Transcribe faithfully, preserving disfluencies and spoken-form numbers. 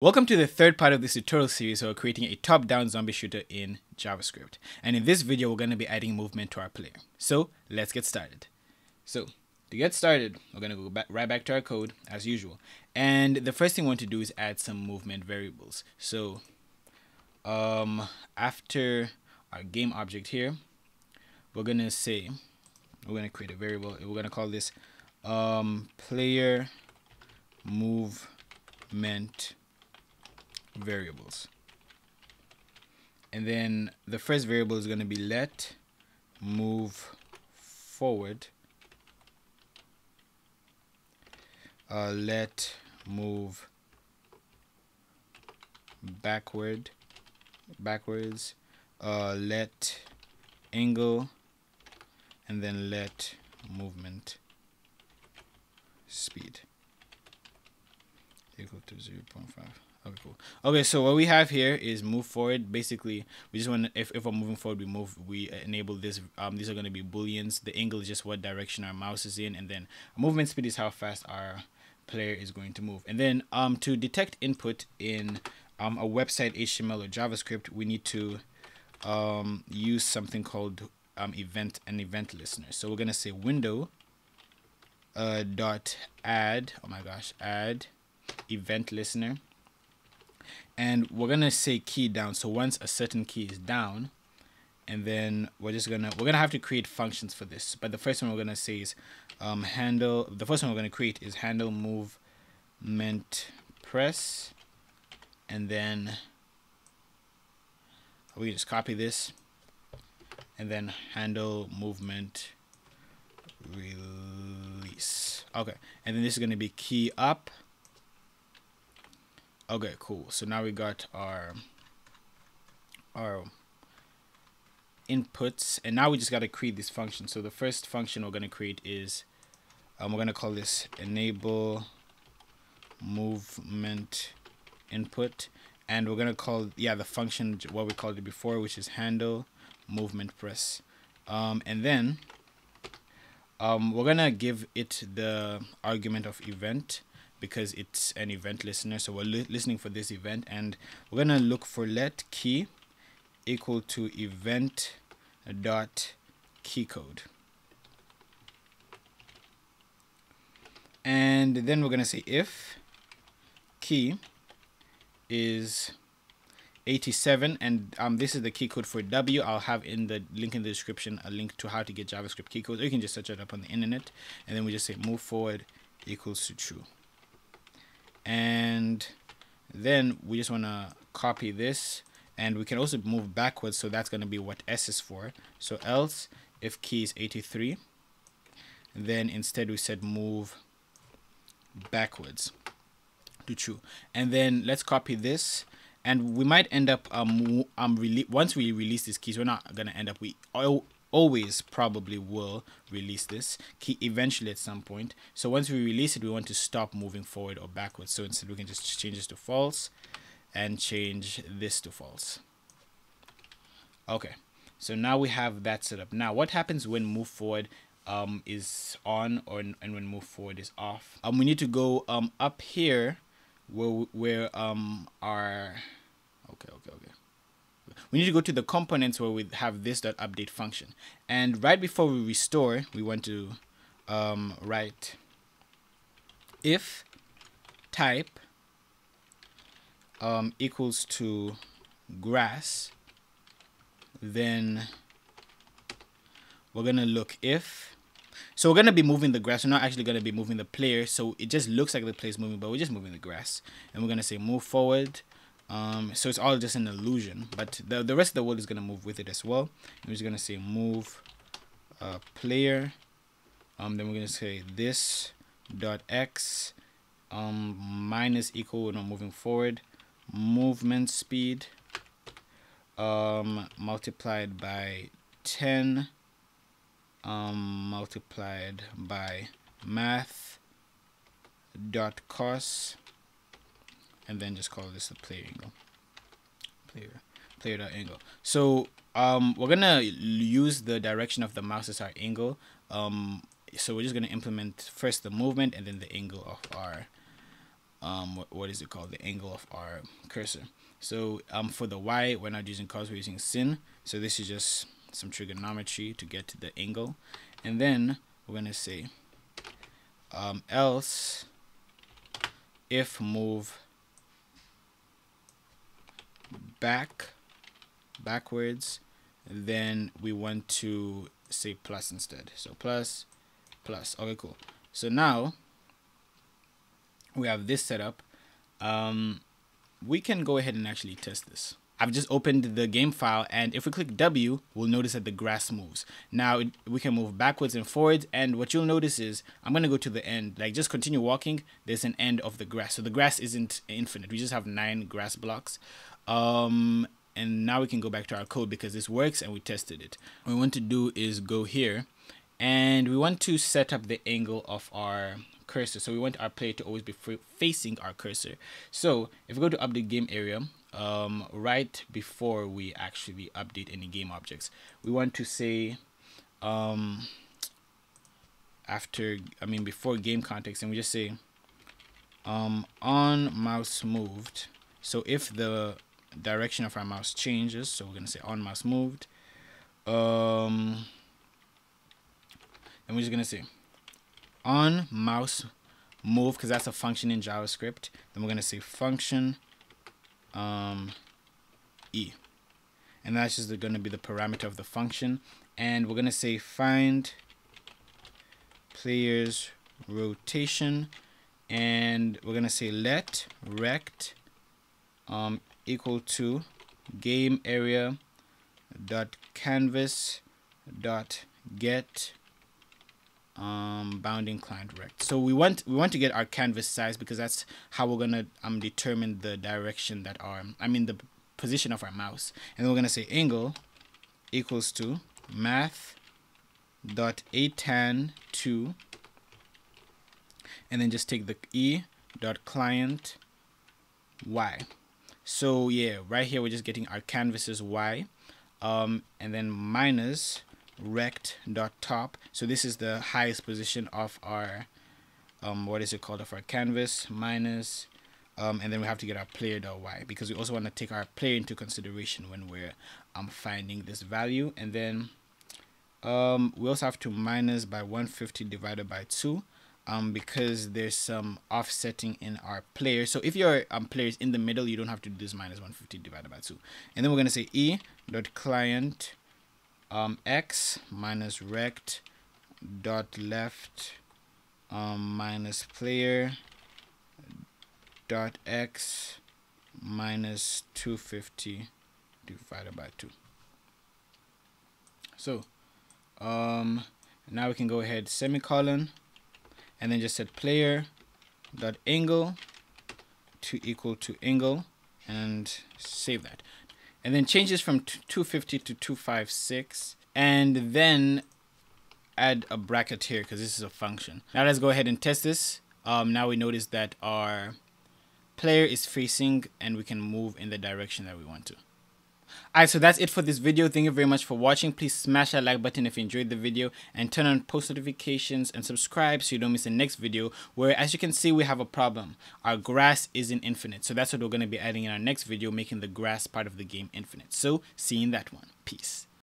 Welcome to the third part of this tutorial series where we're creating a top-down zombie shooter in JavaScript. And in this video, we're going to be adding movement to our player. So let's get started. So to get started, we're going to go back, right back to our code as usual. And the first thing we want to do is add some movement variables. So um, after our game object here, we're going to say, we're going to create a variable. We're going to call this um, player movement variables, and then the first variable is going to be let move forward, uh, let move backward backwards, uh, let angle, and then let movement speed equal to zero point five. Okay, cool. Okay, so what we have here is move forward. Basically, we just want to, if, if we're moving forward, we move, we enable this. Um, these are going to be booleans. The angle is just what direction our mouse is in, and then movement speed is how fast our player is going to move. And then um, to detect input in um, a website, H T M L or JavaScript, we need to um, use something called um, event an event listener. So we're going to say window uh, dot add. Oh my gosh, add event listener. And we're gonna say key down. So once a certain key is down, and then we're just gonna we're gonna have to create functions for this. But the first one we're gonna say is um, handle. The first one we're gonna create is handle movement press, and then we just copy this, and then handle movement release. Okay, and then this is gonna be key up. Okay, cool. So now we got our our inputs, and now we just got to create this function. So the first function we're going to create is um, we're going to call this enable movement input, and we're going to call yeah the function what we called it before, which is handle movement press, um, and then um, we're going to give it the argument of event, because it's an event listener, so we're li listening for this event, and we're gonna look for let key equal to event dot key code, and then we're gonna say if key is eighty-seven, and um, this is the key code for W. I'll have in the link in the description a link to how to get JavaScript key codes, or you can just search it up on the internet, and then we just say move forward equals to true. And then we just want to copy this, and we can also move backwards, so that's going to be what S is for. So else if key is eighty-three, then instead we said move backwards to true. And then let's copy this, and we might end up um, um once we release these keys, we're not going to end up we oh, always probably will release this key eventually at some point. So once we release it, we want to stop moving forward or backwards. So instead we can just change this to false and change this to false. Okay, so now we have that set up. Now what happens when move forward um, is on, or and when move forward is off? Um, we need to go um, up here where, where um, our, okay, okay, okay. We need to go to the components where we have this dot update function, and right before we restore, we want to um, write if type um, equals to grass, then we're gonna look if. So we're going to be moving the grass. We're not actually going to be moving the player, so it just looks like the player's moving, but we're just moving the grass, and we're gonna say move forward. Um, so it's all just an illusion, but the, the rest of the world is going to move with it as well. I'm just going to say move uh, player. Um, then we're going to say this dot x um, minus equal, we're not moving forward, movement speed um, multiplied by ten um, multiplied by math dot cost, and then just call this the player angle, player, player dot angle. So um, we're gonna use the direction of the mouse as our angle. Um, so we're just gonna implement first the movement and then the angle of our um, what, what is it called, the angle of our cursor. So um, for the y, we're not using cos, we're using sin. So this is just some trigonometry to get to the angle. And then we're going to say um, else if move back backwards, then we want to say plus instead. So plus, plus. Okay, cool. So now we have this set up. Um, we can go ahead and actually test this. I've just opened the game file, and if we click W, we'll notice that the grass moves. Now it, we can move backwards and forwards, and what you'll notice is, I'm gonna go to the end, like just continue walking, there's an end of the grass. So the grass isn't infinite, we just have nine grass blocks. Um, and now we can go back to our code because this works and we tested it. What we want to do is go here, and we want to set up the angle of our cursor. So we want our player to always be facing our cursor. So if we go to update game area, um, right before we actually update any game objects, we want to say um, after, I mean before game context, and we just say um, on mouse moved. So if the direction of our mouse changes, so we're gonna say on mouse moved, um, and we're just gonna say on mouse move, because that's a function in JavaScript. Then we're gonna say function um, e, and that's just gonna be the parameter of the function. And we're gonna say find player's rotation, and we're gonna say let rect um, equal to game area dot canvas dot get um bounding client rect. So we want we want to get our canvas size, because that's how we're gonna um determine the direction that our I mean the position of our mouse. And then we're gonna say angle equals to math dot atan two, and then just take the e dot client y. So yeah, right here we're just getting our canvas's y, um and then minus rect.top. So this is the highest position of our, um, what is it called, of our canvas, minus, um, and then we have to get our player.y, because we also want to take our player into consideration when we're um, finding this value. And then um, we also have to minus by one hundred fifty divided by two, um, because there's some offsetting in our player. So if your um, player is in the middle, you don't have to do this minus one hundred fifty divided by two. And then we're going to say e.client um x minus rect dot left um minus player dot x minus two hundred fifty divided by two. So um now we can go ahead, semicolon, and then just set player dot angle to equal to angle, and save that. And then change this from two hundred fifty to two hundred fifty-six, and then add a bracket here because this is a function. Now let's go ahead and test this. Um, now we notice that our player is facing, and we can move in the direction that we want to. Alright, so that's it for this video. Thank you very much for watching. Please smash that like button if you enjoyed the video, and turn on post notifications and subscribe so you don't miss the next video, where, as you can see, we have a problem. Our grass isn't infinite, so that's what we're going to be adding in our next video, making the grass part of the game infinite. So, see you in that one. Peace.